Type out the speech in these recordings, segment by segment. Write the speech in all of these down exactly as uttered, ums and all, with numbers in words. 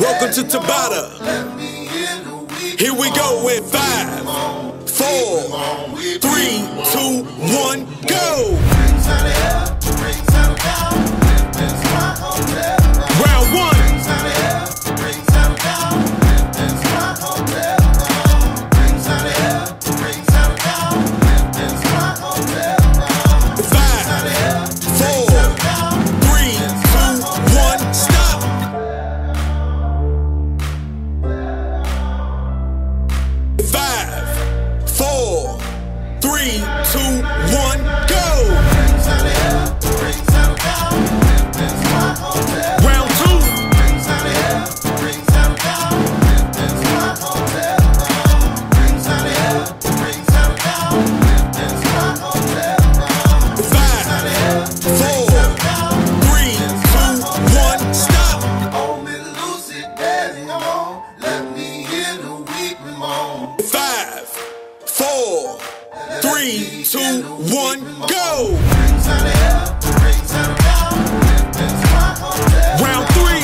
Welcome to Tabata. Here we go with five, four, three, two, one, go. Round one. three, two, one, go! three, two, one, go! Round three!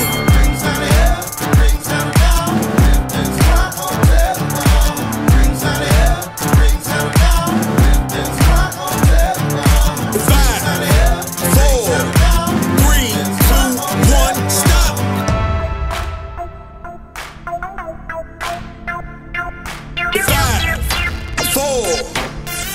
five, four, three, two, one, stop! five, four,